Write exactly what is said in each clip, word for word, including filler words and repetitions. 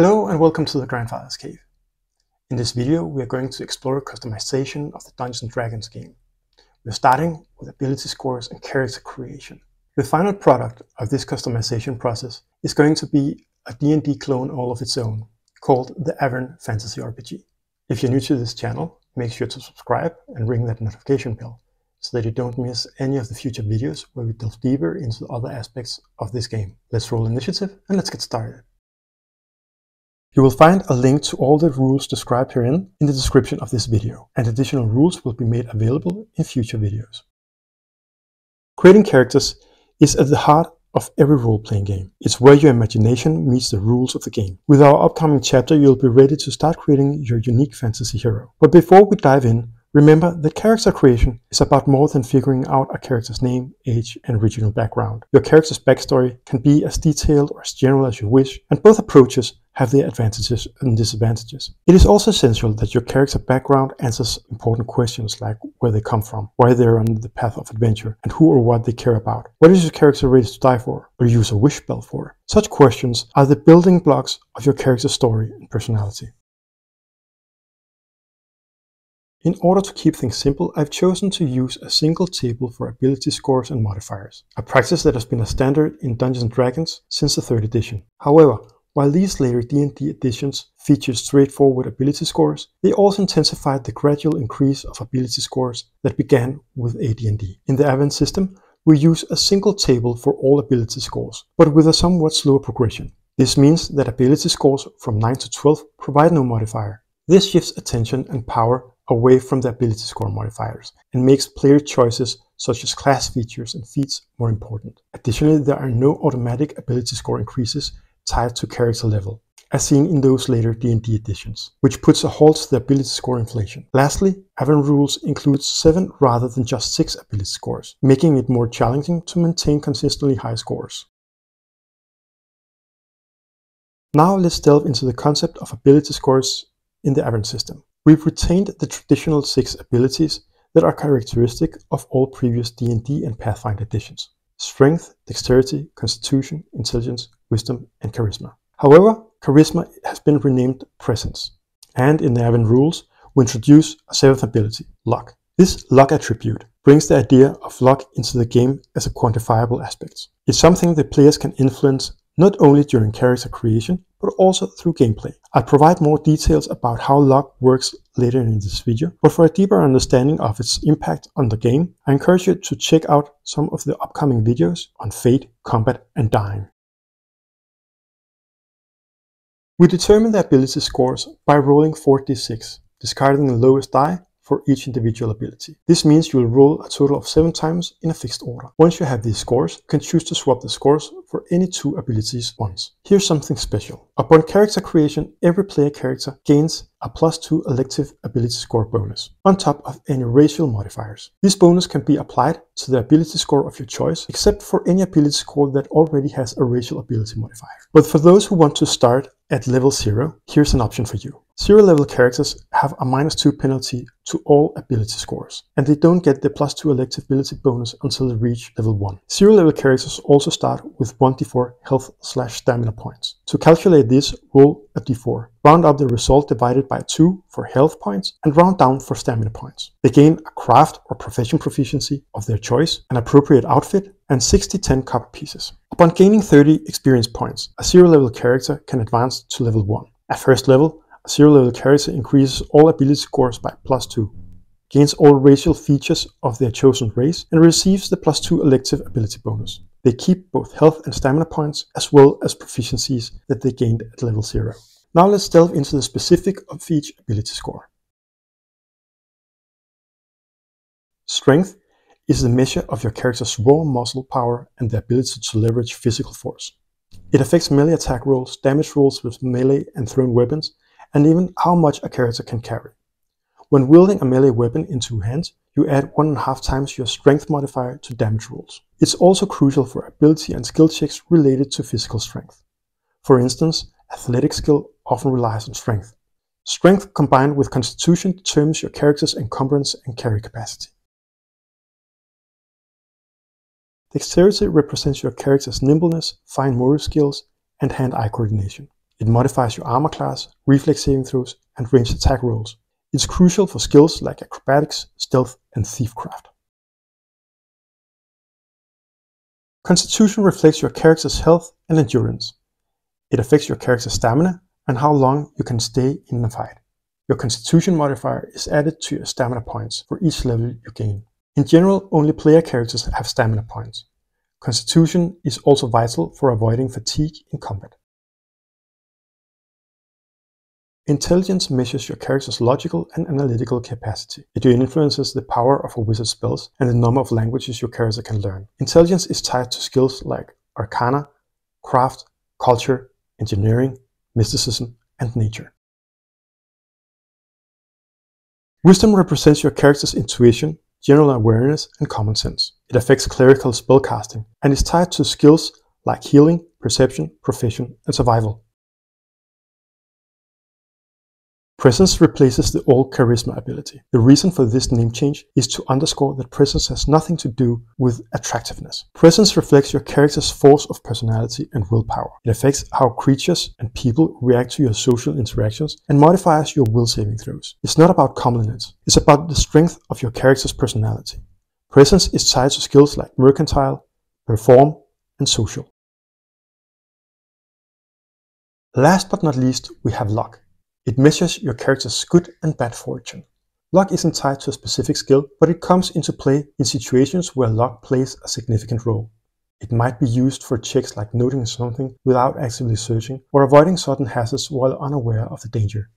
Hello and welcome to the Grandfather's Cave. In this video we are going to explore customization of the Dungeons and Dragons game. We're starting with ability scores and character creation. The final product of this customization process is going to be a D and D clone all of its own, called the Avern Fantasy R P G. If you're new to this channel, make sure to subscribe and ring that notification bell, so that you don't miss any of the future videos where we delve deeper into other aspects of this game. Let's roll initiative and let's get started. You will find a link to all the rules described herein in the description of this video, and additional rules will be made available in future videos. Creating characters is at the heart of every role-playing game. It's where your imagination meets the rules of the game. With our upcoming chapter, you'll be ready to start creating your unique fantasy hero. But before we dive in, remember that character creation is about more than figuring out a character's name, age, and regional background. Your character's backstory can be as detailed or as general as you wish, and both approaches have their advantages and disadvantages. It is also essential that your character background answers important questions like where they come from, why they are on the path of adventure, and who or what they care about. What is your character ready to die for, or use a wish spell for? Such questions are the building blocks of your character's story and personality. In order to keep things simple, I've chosen to use a single table for ability scores and modifiers, a practice that has been a standard in Dungeons and Dragons since the third edition. However, while these later D and D editions featured straightforward ability scores, they also intensified the gradual increase of ability scores that began with A D and D. In the Avern system, we use a single table for all ability scores, but with a somewhat slower progression. This means that ability scores from nine to twelve provide no modifier. This shifts attention and power away from the ability score modifiers and makes player choices such as class features and feats more important. Additionally, there are no automatic ability score increases tied to character level, as seen in those later D and D editions, which puts a halt to the ability score inflation. Lastly, Avern rules includes seven rather than just six ability scores, making it more challenging to maintain consistently high scores. Now let's delve into the concept of ability scores in the Avern system. We've retained the traditional six abilities that are characteristic of all previous D and D and Pathfinder editions: Strength, Dexterity, Constitution, Intelligence, Wisdom, and Charisma. However, Charisma has been renamed Presence, and in the Avern rules, we introduce a seventh ability, Luck. This Luck attribute brings the idea of luck into the game as a quantifiable aspect. It's something that players can influence not only during character creation, but also through gameplay. I'll provide more details about how luck works later in this video, but for a deeper understanding of its impact on the game, I encourage you to check out some of the upcoming videos on Fate, Combat, and Dime. We determine the ability scores by rolling four d six, discarding the lowest die for each individual ability. This means you will roll a total of seven times in a fixed order. Once you have these scores, you can choose to swap the scores for any two abilities once. Here's something special. Upon character creation, every player character gains a plus two elective ability score bonus, on top of any racial modifiers. This bonus can be applied to the ability score of your choice, except for any ability score that already has a racial ability modifier. But for those who want to start at level zero, here's an option for you. Zero level characters have a minus two penalty to all ability scores, and they don't get the plus two elective ability bonus until they reach level one. Zero level characters also start with one d four health slash stamina points. To calculate this, roll a d four. Round up the result divided by two for health points and round down for stamina points. They gain a craft or profession proficiency of their choice, an appropriate outfit, and sixty ten copper pieces. Upon gaining thirty experience points, a zero level character can advance to level one. At first level, a zero level character increases all ability scores by plus two, gains all racial features of their chosen race, and receives the plus two elective ability bonus. They keep both health and stamina points, as well as proficiencies that they gained at level zero. Now let's delve into the specific of each ability score. Strength is the measure of your character's raw muscle power and the ability to leverage physical force. It affects melee attack rolls, damage rolls with melee and thrown weapons, and even how much a character can carry. When wielding a melee weapon in two hands, you add one and a half times your strength modifier to damage rolls. It's also crucial for ability and skill checks related to physical strength. For instance, athletic skill often relies on strength. Strength combined with constitution determines your character's encumbrance and carry capacity. Dexterity represents your character's nimbleness, fine motor skills, and hand-eye coordination. It modifies your armor class, reflex saving throws, and ranged attack rolls. It's crucial for skills like acrobatics, stealth, and thiefcraft. Constitution reflects your character's health and endurance. It affects your character's stamina and how long you can stay in a fight. Your Constitution modifier is added to your stamina points for each level you gain. In general, only player characters have stamina points. Constitution is also vital for avoiding fatigue in combat. Intelligence measures your character's logical and analytical capacity. It influences the power of a wizard's spells and the number of languages your character can learn. Intelligence is tied to skills like arcana, craft, culture, engineering, mysticism, and nature. Wisdom represents your character's intuition, general awareness, and common sense. It affects clerical spellcasting and is tied to skills like healing, perception, proficiency, and survival. Presence replaces the old charisma ability. The reason for this name change is to underscore that presence has nothing to do with attractiveness. Presence reflects your character's force of personality and willpower. It affects how creatures and people react to your social interactions and modifies your will saving throws. It's not about comeliness. It's about the strength of your character's personality. Presence is tied to skills like mercantile, perform, and social. Last but not least, we have luck. It measures your character's good and bad fortune. Luck isn't tied to a specific skill, but it comes into play in situations where luck plays a significant role. It might be used for checks like noting something without actively searching or avoiding sudden hazards while unaware of the danger.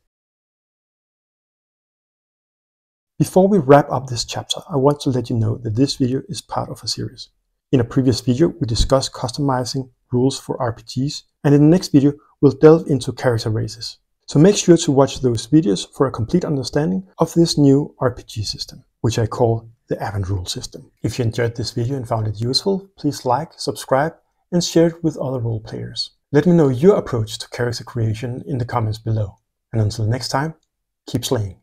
Before we wrap up this chapter, I want to let you know that this video is part of a series. In a previous video, we discussed customizing rules for R P Gs, and in the next video, we'll delve into character races. So make sure to watch those videos for a complete understanding of this new R P G system, which I call the Avern Rule System. If you enjoyed this video and found it useful, please like, subscribe, and share it with other role players. Let me know your approach to character creation in the comments below. And until next time, keep slaying.